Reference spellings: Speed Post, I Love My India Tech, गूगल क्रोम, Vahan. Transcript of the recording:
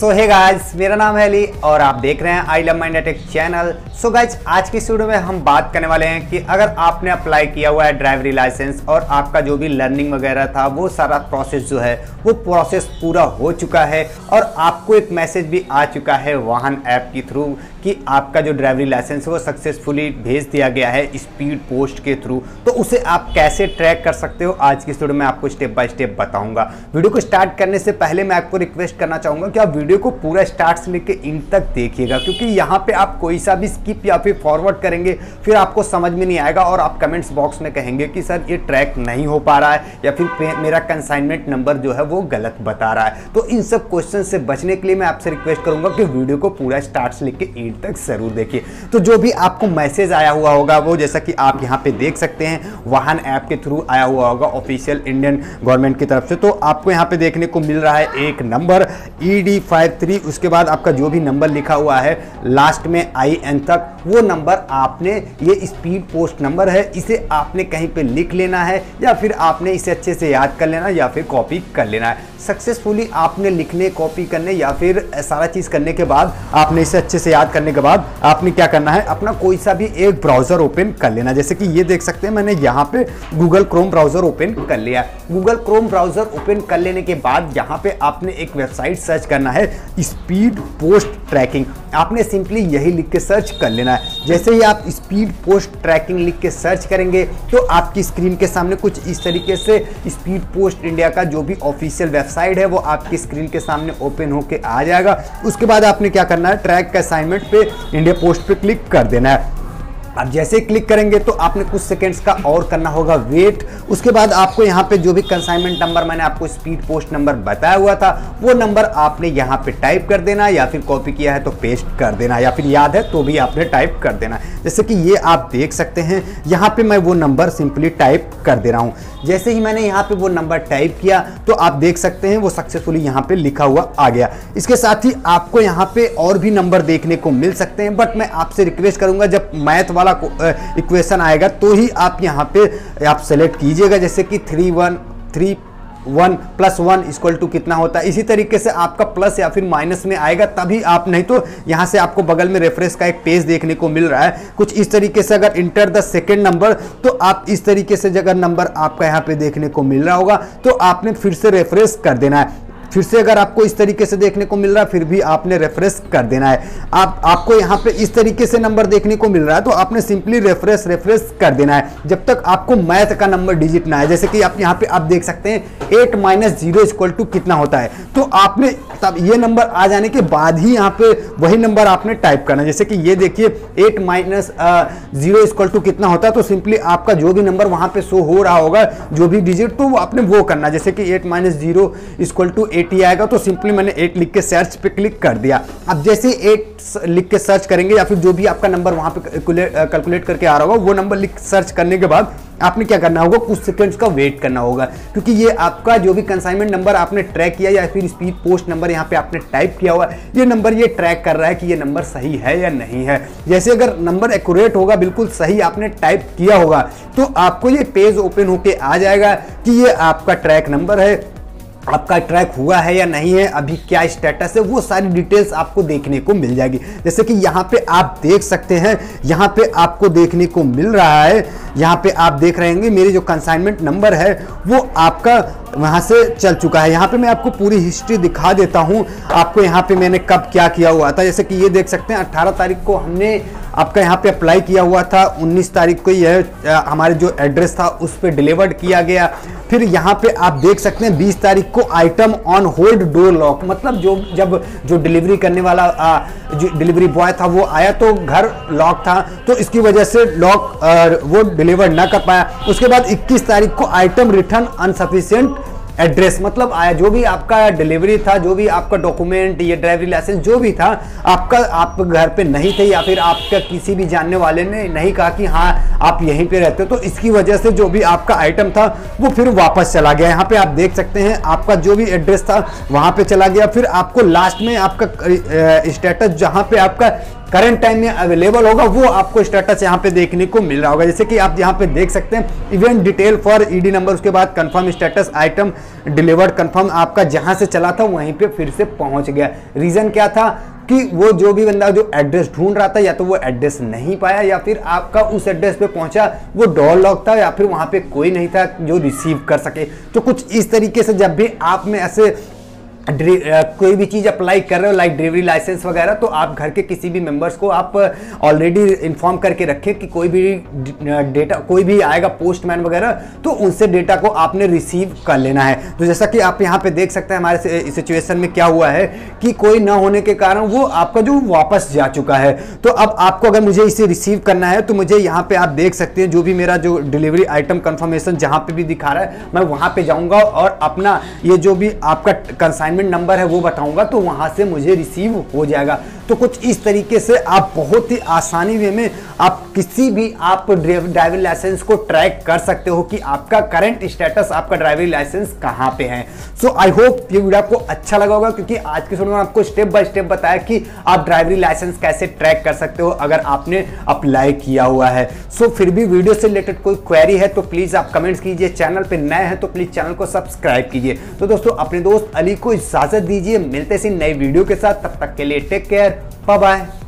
सो hey guys, मेरा नाम है अली और आप देख रहे हैं I love my India tech channel. So guys, आज की इस वीडियो में हम बात करने वाले हैं कि अगर आपने अप्लाई किया हुआ है ड्राइवरी लाइसेंस और आपका जो भी लर्निंग वगैरह था वो सारा प्रोसेस जो है वो प्रोसेस पूरा हो चुका है और आपको एक मैसेज भी आ चुका है वाहन ऐप के थ्रू कि आपका जो ड्राइवरी लाइसेंस है वो सक्सेसफुली भेज दिया गया है स्पीड पोस्ट के थ्रू, तो उसे आप कैसे ट्रैक कर सकते हो आज की इस वीडियो में आपको स्टेप बाय स्टेप बताऊंगा। वीडियो को स्टार्ट करने से पहले मैं आपको रिक्वेस्ट करना चाहूँगा कि आप वीडियो को पूरा स्टार्ट से लेके एंड तक देखिएगा, क्योंकि यहाँ पे आप कोई सा भी स्किप या फिर फॉरवर्ड करेंगे फिर आपको समझ में नहीं आएगा और आप कमेंट्स बॉक्स में कहेंगे कि सर ये ट्रैक नहीं हो पा रहा है या फिर मेरा कंसाइनमेंट नंबर जो है वो गलत बता रहा है। तो इन सब क्वेश्चन से बचने के लिए मैं आपसे रिक्वेस्ट करूँगा कि वीडियो को पूरा स्टार्ट से लेके एंड तक जरूर देखिए। तो जो भी आपको मैसेज आया हुआ होगा वो जैसा कि आप यहाँ पे देख सकते हैं वाहन ऐप के थ्रू आया हुआ होगा ऑफिशियल इंडियन गवर्नमेंट की तरफ से। तो आपको यहाँ पे देखने को मिल रहा है एक नंबर ED53, उसके बाद आपका जो भी नंबर लिखा हुआ है लास्ट में IN तक, वो नंबर आपने, ये स्पीड पोस्ट नंबर है, इसे आपने कहीं पे लिख लेना है या फिर आपने इसे अच्छे से याद कर लेना या फिर कॉपी कर लेना है। सक्सेसफुली आपने लिखने, कॉपी करने या फिर सारा चीज़ करने के बाद, आपने इसे अच्छे से याद करने के बाद आपने क्या करना है, अपना कोई सा भी एक ब्राउज़र ओपन कर लेना। जैसे कि ये देख सकते हैं मैंने यहाँ पे गूगल क्रोम ब्राउज़र ओपन कर लिया। गूगल क्रोम ब्राउज़र ओपन कर लेने के बाद यहाँ पे आपने एक वेबसाइट सर्च करना है स्पीड पोस्ट ट्रैकिंग। आपने सिंपली यही लिख के सर्च कर लेना है। जैसे ही आप स्पीड पोस्ट ट्रैकिंग लिख के सर्च करेंगे तो आपकी स्क्रीन के सामने कुछ इस तरीके से स्पीड पोस्ट इंडिया का जो भी ऑफिशियल वेबसाइट है वो आपकी स्क्रीन के सामने ओपन होके आ जाएगा। उसके बाद आपने क्या करना है, ट्रैक का असाइनमेंट पे इंडिया पोस्ट पे क्लिक कर देना है। अब जैसे ही क्लिक करेंगे तो आपने कुछ सेकंड्स का और करना होगा वेट। उसके बाद आपको यहाँ पे जो भी कंसाइनमेंट नंबर मैंने आपको स्पीड पोस्ट नंबर बताया हुआ था वो नंबर आपने यहाँ पे टाइप कर देना, या फिर कॉपी किया है तो पेस्ट कर देना, या फिर याद है तो भी आपने टाइप कर देना। जैसे कि ये आप देख सकते हैं यहाँ पर मैं वो नंबर सिंपली टाइप कर दे रहा हूँ। जैसे ही मैंने यहाँ पर वो नंबर टाइप किया तो आप देख सकते हैं वो सक्सेसफुली यहाँ पर लिखा हुआ आ गया। इसके साथ ही आपको यहाँ पर और भी नंबर देखने को मिल सकते हैं, बट मैं आपसे रिक्वेस्ट करूँगा जब मैथ वाला इक्वेशन आएगा तो ही आप यहां पे आप सेलेक्ट कीजिएगा। जैसे कि 3 + 1 = कितना होता है, इसी तरीके से आपका प्लस या फिर माइनस में आएगा तभी आप, नहीं तो यहाँ से आपको बगल में रेफरेंस का एक पेज देखने को मिल रहा है कुछ इस तरीके से। अगर इंटर द सेकंड नंबर तो आप इस तरीके से जगह नंबर आपका यहाँ पे देखने को मिल रहा होगा तो आपने फिर से रेफरेंस कर देना है। फिर से अगर आपको इस तरीके से देखने को मिल रहा है फिर भी आपने रेफरेंस कर देना है। आपको यहाँ पे इस तरीके से नंबर देखने को मिल रहा है तो आपने सिंपली रेफरेंस कर देना है जब तक आपको मैथ का नंबर डिजिट ना है। जैसे कि आप यहाँ पे आप देख सकते हैं 8 - 0 कितना होता है, तो आपने तब ये नंबर आ जाने के बाद ही यहाँ पे वही नंबर आपने टाइप करना है। जैसे कि ये देखिए 8 - 0 कितना होता है, तो सिंपली आपका जो भी नंबर वहाँ पे शो हो रहा होगा जो भी डिजिट तो आपने वो करना। जैसे कि 8 - 0 = 80 आएगा तो सिंपली मैंने 8 लिख के सर्च पे क्लिक कर दिया। अब जैसे ही 8 लिख के सर्च करेंगे या फिर जो भी आपका नंबर वहाँ पे कैलकुलेट करके आ रहा होगा वो नंबर लिख सर्च करने के बाद आपने क्या करना होगा, कुछ सेकंड्स का वेट करना होगा, क्योंकि ये आपका जो भी कंसाइनमेंट नंबर आपने ट्रैक किया या फिर स्पीड पोस्ट नंबर यहाँ पे आपने टाइप किया हुआ ये नंबर ये ट्रैक कर रहा है कि ये नंबर सही है या नहीं है। जैसे अगर नंबर एक्यूरेट होगा, बिल्कुल सही आपने टाइप किया होगा तो आपको ये पेज ओपन होके आ जाएगा कि ये आपका ट्रैक नंबर है, आपका ट्रैक हुआ है या नहीं है, अभी क्या स्टेटस है, वो सारी डिटेल्स आपको देखने को मिल जाएगी। जैसे कि यहाँ पे आप देख सकते हैं, यहाँ पे आपको देखने को मिल रहा है, यहाँ पे आप देख रहे होंगे मेरे जो कंसाइनमेंट नंबर है वो आपका वहाँ से चल चुका है। यहाँ पे मैं आपको पूरी हिस्ट्री दिखा देता हूँ आपको यहाँ पे मैंने कब क्या किया हुआ था। जैसे कि ये देख सकते हैं 18 तारीख को हमने आपका यहाँ पे अप्लाई किया हुआ था, 19 तारीख को यह हमारे जो एड्रेस था उस पर डिलीवर्ड किया गया। फिर यहाँ पे आप देख सकते हैं 20 तारीख को item on hold door lock, मतलब जो डिलीवरी करने वाला जो डिलीवरी बॉय था वो आया तो घर लॉक था तो इसकी वजह से लॉक वो डिलीवर ना कर पाया। उसके बाद 21 तारीख को आइटम रिटर्न अनसफिशिएंट एड्रेस, मतलब आया जो भी आपका डिलीवरी था, जो भी आपका डॉक्यूमेंट ये ड्राइवरी लाइसेंस जो भी था आपका, आप घर पे नहीं थे या फिर आपका किसी भी जानने वाले ने नहीं कहा कि हाँ आप यहीं पे रहते हो, तो इसकी वजह से जो भी आपका आइटम था वो फिर वापस चला गया। यहाँ पे आप देख सकते हैं आपका जो भी एड्रेस था वहाँ पे चला गया। फिर आपको लास्ट में आपका स्टेटस जहाँ पे आपका करंट टाइम में अवेलेबल होगा वो आपको स्टेटस यहाँ पे देखने को मिल रहा होगा। जैसे कि आप यहाँ पे देख सकते हैं event detail for ED number, उसके बाद confirm status item delivered, confirm आपका जहाँ से चला था वहीं पे फिर से पहुँच गया। रीज़न क्या था कि वो जो भी बंदा जो एड्रेस ढूंढ रहा था या तो वो एड्रेस नहीं पाया या फिर आपका उस एड्रेस पे पहुंचा वो डोर लॉक था या फिर वहाँ पे कोई नहीं था जो रिसीव कर सके। तो कुछ इस तरीके से जब भी आप में ऐसे कोई भी चीज़ अप्लाई कर रहे हो लाइक ड्राइवरी लाइसेंस वगैरह, तो आप घर के किसी भी मेंबर्स को आप ऑलरेडी इन्फॉर्म करके रखें कि कोई भी डेटा कोई भी आएगा पोस्टमैन वगैरह तो उनसे डेटा को आपने रिसीव कर लेना है। तो जैसा कि आप यहाँ पे देख सकते हैं हमारे सिचुएशन में क्या हुआ है कि कोई ना होने के कारण वो आपका जो वापस जा चुका है। तो अब आपको अगर मुझे इसे रिसीव करना है तो मुझे यहाँ पर आप देख सकते हैं जो भी मेरा जो डिलीवरी आइटम कन्फर्मेशन जहाँ पर भी दिखा रहा है मैं वहाँ पर जाऊँगा और अपना ये जो भी आपका कंसाइनमेंट नंबर है वो बताऊंगा तो वहां से मुझे रिसीव हो जाएगा। तो कुछ इस तरीके से आप बहुत ही आसानी वे में आप किसी भी आप ड्राइविंग लाइसेंस को ट्रैक कर सकते हो कि आपका करंट स्टेटस आपका ड्राइविंग लाइसेंस कहां पे है। सो आई होप ये वीडियो आपको अच्छा लगा होगा क्योंकि आज के वीडियो में आपको स्टेप बाय स्टेप बताया कि आप ड्राइविंग लाइसेंस कैसे ट्रैक कर सकते हो अगर आपने अप्लाई किया हुआ है। सो फिर भी वीडियो से रिलेटेड कोई क्वेरी है तो प्लीज आप कमेंट्स कीजिए, चैनल पर नए हैं तो प्लीज चैनल को सब्सक्राइब कीजिए। तो दोस्तों अपने दोस्त अली को इजाजत दीजिए, मिलते हैं नई वीडियो के साथ, तब तक के लिए टेक केयर, बाय बाय।